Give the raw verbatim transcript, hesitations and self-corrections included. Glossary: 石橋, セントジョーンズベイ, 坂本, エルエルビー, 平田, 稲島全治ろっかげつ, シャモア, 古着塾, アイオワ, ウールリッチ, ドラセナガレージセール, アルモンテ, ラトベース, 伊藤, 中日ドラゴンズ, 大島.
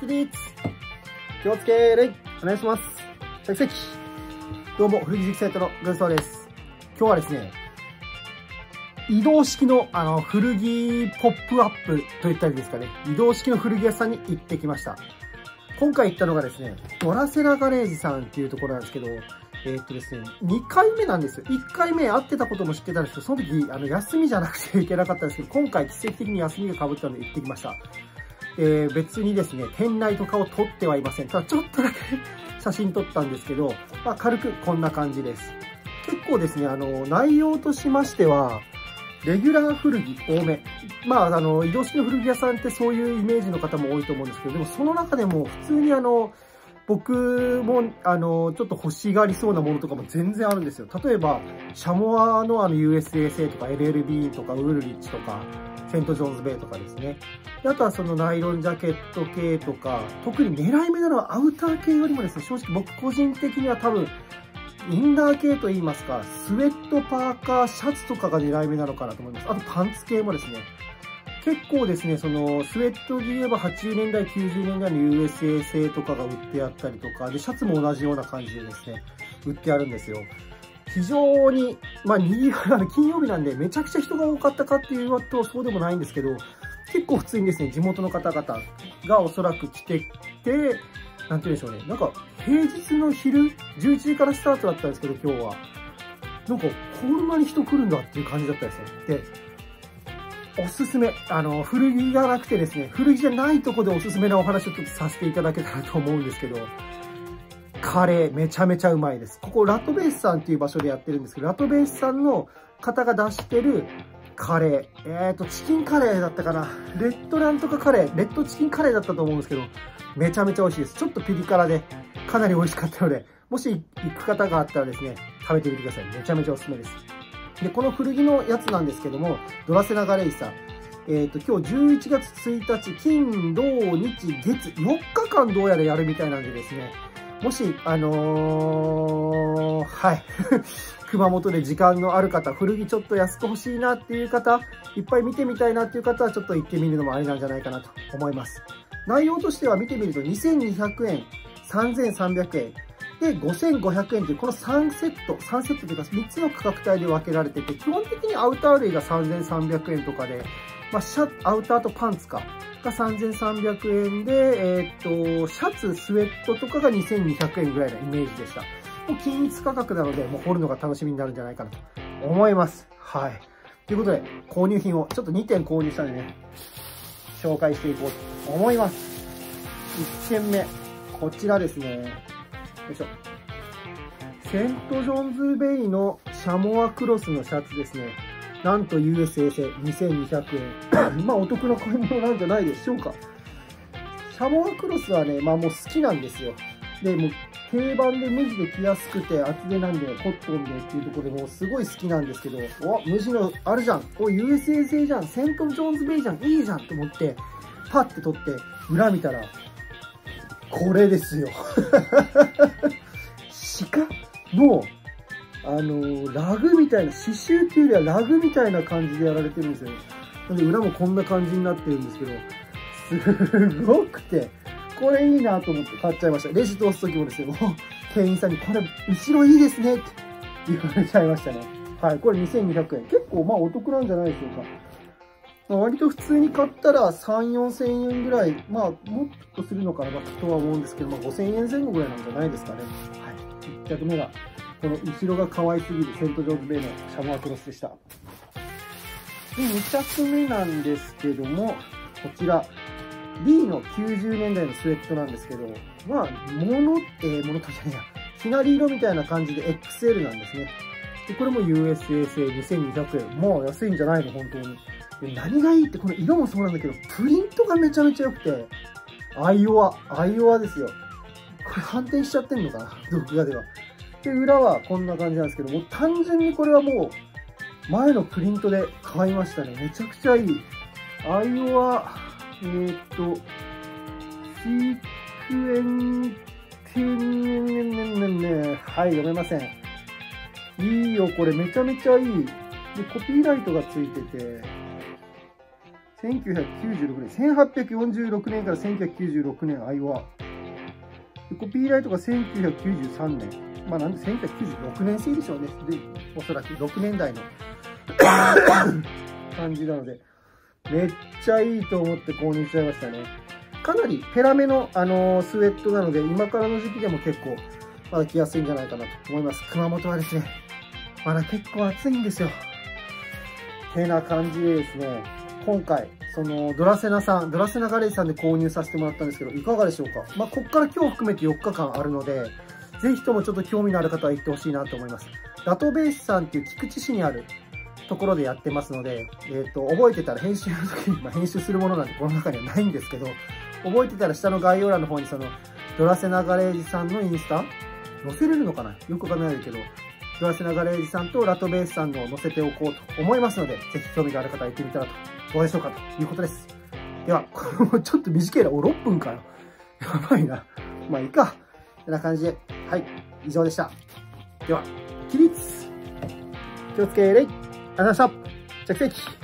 起立、気をつけ礼、お願いします。着席。どうも、古着塾生徒の軍曹です。今日はですね、移動式のあの古着ポップアップといったりですかね、移動式の古着屋さんに行ってきました。今回行ったのがですね、ドラセラガレージさんっていうところなんですけど、えーっとですね、にかいめなんですよ。いっかいめ会ってたことも知ってたんですけど、その時、あの、休みじゃなくて行けなかったんですけど、今回奇跡的に休みが被ったので行ってきました。えー、別にですね、店内とかを撮ってはいません。ただちょっとだけ写真撮ったんですけど、まあ、軽くこんな感じです。結構ですね、あの、内容としましては、レギュラー古着多め。まあ、あの、移動式の古着屋さんってそういうイメージの方も多いと思うんですけど、でもその中でも普通にあの、僕も、あの、ちょっと欲しがりそうなものとかも全然あるんですよ。例えば、シャモアのあの ユーエスエー 製とか エルエルビー とかウールリッチとか、セントジョーンズベイとかですね。であとはそのナイロンジャケット系とか、特に狙い目なのはアウター系よりもですね、正直僕個人的には多分、インナー系といいますか、スウェット、パーカー、シャツとかが狙い目なのかなと思います。あとパンツ系もですね。結構ですね、その、スウェットで言えばはちじゅうねんだい、きゅうじゅうねんだいの ユーエスエー 製とかが売ってあったりとか、で、シャツも同じような感じでですね、売ってあるんですよ。非常に、まあ、に、金曜日なんでめちゃくちゃ人が多かったかっていうとそうでもないんですけど、結構普通にですね、地元の方々がおそらく来てきて、なんて言うんでしょうね、なんか平日の昼、じゅういちじからスタートだったんですけど、今日は。なんか、こんなに人来るんだっていう感じだったですね。でおすすめ、あの、古着がなくてですね、古着じゃないとこでおすすめなお話をちょっとさせていただけたらと思うんですけど、カレーめちゃめちゃうまいです。ここラトベースさんっていう場所でやってるんですけど、ラトベースさんの方が出してるカレー、えーと、チキンカレーだったかな。レッドなんとかカレー、レッドチキンカレーだったと思うんですけど、めちゃめちゃ美味しいです。ちょっとピリ辛で、かなり美味しかったので、もし行く方があったらですね、食べてみてください。めちゃめちゃおすすめです。で、この古着のやつなんですけども、ドラセナガレイさん。えっと、今日じゅういちがつついたち、金、土、日、月、よっかかんどうやらやるみたいなんでですね、もし、あのー、はい。熊本で時間のある方、古着ちょっと安く欲しいなっていう方、いっぱい見てみたいなっていう方は、ちょっと行ってみるのもありなんじゃないかなと思います。内容としては見てみると、にせんにひゃくえん、さんぜんさんびゃくえん、で、ごせんごひゃくえんという、このさんセット、さんセットというかみっつの価格帯で分けられてて、基本的にアウター類がさんぜんさんびゃくえんとかで、まあ、シャアウターとパンツか、がさんぜんさんびゃくえんで、えー、っと、シャツ、スウェットとかがにせんにひゃくえんぐらいのイメージでした。もう均一価格なので、もう掘るのが楽しみになるんじゃないかなと思います。はい。ということで、購入品をちょっとにてん購入したのでね、紹介していこうと思います。いってんめ、こちらですね。よいしょ。セントジョンズベイのシャモアクロスのシャツですね。なんと ユーエスエー 製にせんにひゃくえん。まあお得な買い物なんじゃないでしょうか。シャモアクロスはね、まあもう好きなんですよ。で、もう定番で無地で着やすくて厚手なんでコットンでっていうところでもうすごい好きなんですけど、お、無地のあるじゃん。お、ユーエスエー 製じゃん。セントジョンズベイじゃん。いいじゃんと思って、パッて取って裏見たら、これですよ。鹿の、あのー、ラグみたいな、刺繍っていうよりはラグみたいな感じでやられてるんですよね。なんで裏もこんな感じになってるんですけど、すごくて、これいいなと思って買っちゃいました。レジ通すときもですよ、店員さんにこれ後ろいいですねって言われちゃいましたね。はい、これにせんにひゃくえん。結構まあお得なんじゃないでしょうか。まあ、割と普通に買ったらさん、よんせんえんぐらい、まあ、もっとするのかなとは思うんですけど、まあ、ごせんえんぜん後ぐらいなんじゃないですかね。はい。いっちゃくめが、この後ろが可愛すぎるセントジョーンズベイのシャモアクロスでした。で、にちゃくめなんですけども、こちら、B のきゅうじゅうねんだいのスウェットなんですけど、まあ、モノ、えー、モノかじゃねえや、きなり色みたいな感じで エックスエル なんですね。で、これも ユーエスエー 製にせんにひゃくえん。もう安いんじゃないの、本当に。何がいいって、この色もそうなんだけど、プリントがめちゃめちゃ良くて、アイオワ、アイオワですよ。これ反転しちゃってんのかな録画では。で、裏はこんな感じなんですけど、もう単純にこれはもう、前のプリントで買いましたね。めちゃくちゃいい。アイオワ、えー、っと、シクエンティン、はい、読めません。いいよ、これめちゃめちゃいい。で、コピーライトがついてて、せんきゅうひゃくきゅうじゅうろくねん、せんはっぴゃくよんじゅうろくねんからせんきゅうひゃくきゅうじゅうろくねんアイオワ。コピーライトがせんきゅうひゃくきゅうじゅうさんねん。まあなんでせんきゅうひゃくきゅうじゅうろくねん製でしょうね。で、おそらくろくねんだいの感じなので、めっちゃいいと思って購入しちゃいましたね。かなりペラめの、あのー、スウェットなので、今からの時期でも結構、まだ着やすいんじゃないかなと思います。熊本はですね、まだ結構暑いんですよ。てな感じでですね、今回、そのドラセナさん、ドラセナガレージさんで購入させてもらったんですけど、いかがでしょうか。まあ、こっから今日含めてよっかかんあるので、ぜひともちょっと興味のある方は行ってほしいなと思います。ダトベースさんっていう菊池市にあるところでやってますので、えっと、覚えてたら編集の時に、まあ、編集するものなんてこの中にはないんですけど、覚えてたら下の概要欄の方にその、ドラセナガレージさんのインスタ載せれるのかな、よくわかんないけど、ドラセナガレージさんとラトベースさんのを載せておこうと思いますので、ぜひ興味がある方は行ってみたらと、どうでしょうかということです。では、これもちょっと短いな。お、ろっぷんかな。やばいな。まあいいか。てな感じで、はい、以上でした。では、起立。気をつけーれい。ありがとうございました。着席。